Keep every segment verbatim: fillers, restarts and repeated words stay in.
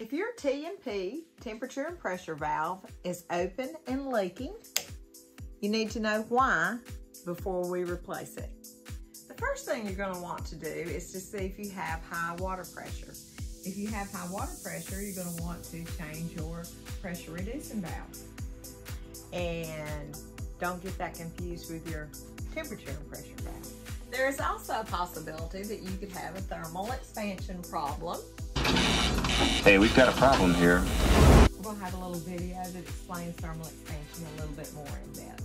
If your T and P, temperature and pressure valve, is open and leaking, you need to know why before we replace it. The first thing you're going to want to do is to see if you have high water pressure. If you have high water pressure, you're going to want to change your pressure reducing valve. And don't get that confused with your temperature and pressure valve. There is also a possibility that you could have a thermal expansion problem. Hey, we've got a problem here. We'll have a little video that explains thermal expansion a little bit more in depth.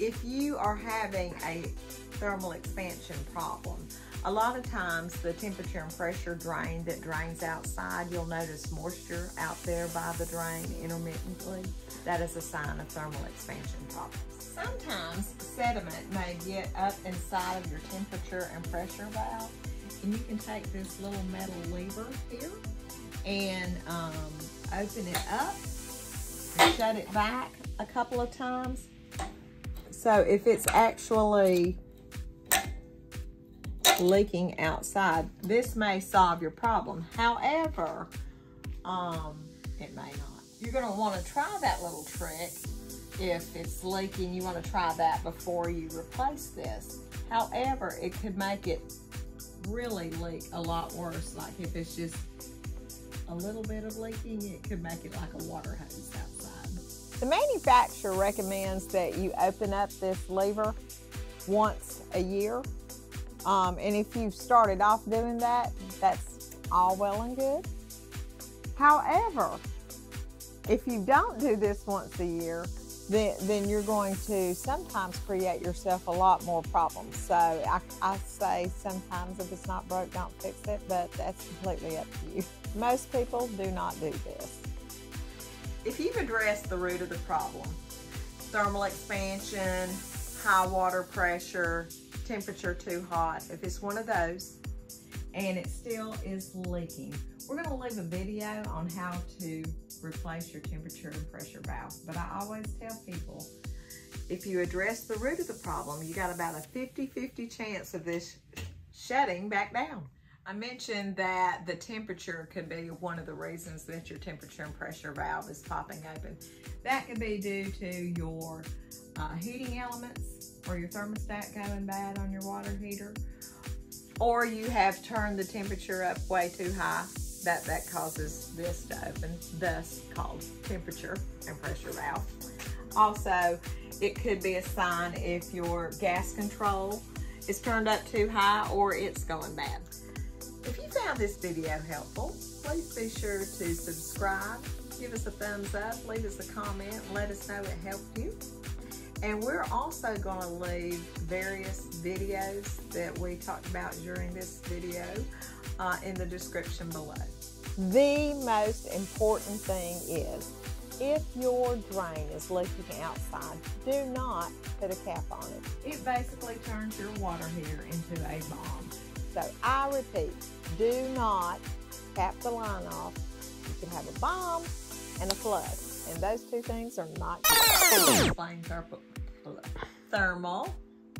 If you are having a thermal expansion problem, a lot of times the temperature and pressure drain that drains outside, you'll notice moisture out there by the drain intermittently. That is a sign of thermal expansion problems. Sometimes sediment may get up inside of your temperature and pressure valve, and you can take this little metal lever here and um, open it up and shut it back a couple of times. So if it's actually leaking outside, this may solve your problem. However, um, it may not. You're going to want to try that little trick. If it's leaking, you want to try that before you replace this. However, it could make it really leak a lot worse. Like if it's just a little bit of leaking, it could make it like a water hose outside. The manufacturer recommends that you open up this lever once a year. Um, and if you've started off doing that, that's all well and good. However, if you don't do this once a year, then, then you're going to sometimes create yourself a lot more problems. So I, I say sometimes if it's not broke, don't fix it, but that's completely up to you. Most people do not do this. If you've addressed the root of the problem, thermal expansion, high water pressure, temperature too hot, if it's one of those and it still is leaking, we're going to leave a video on how to replace your temperature and pressure valve. But I always tell people, if you address the root of the problem, you got about a fifty fifty chance of this shutting back down. I mentioned that the temperature could be one of the reasons that your temperature and pressure valve is popping open. That could be due to your uh, heating elements or your thermostat going bad on your water heater, or you have turned the temperature up way too high. That, that causes this to open, thus called temperature and pressure valve. Also, it could be a sign if your gas control is turned up too high or it's going bad. If you found this video helpful, please be sure to subscribe, give us a thumbs up, leave us a comment, let us know it helped you. And we're also going to leave various videos that we talked about during this video uh, in the description below. The most important thing is, if your drain is leaking outside, do not put a cap on it. It basically turns your water heater into a bomb. So I repeat, do not cap the line off. You can have a bomb and a flood, and those two things are not good. Thermal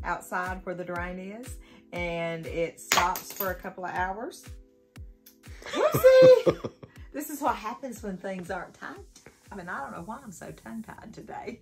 outside where the drain is, and it stops for a couple of hours. Whoopsie! This is what happens when things aren't tight. I mean, I don't know why I'm so tongue-tied today.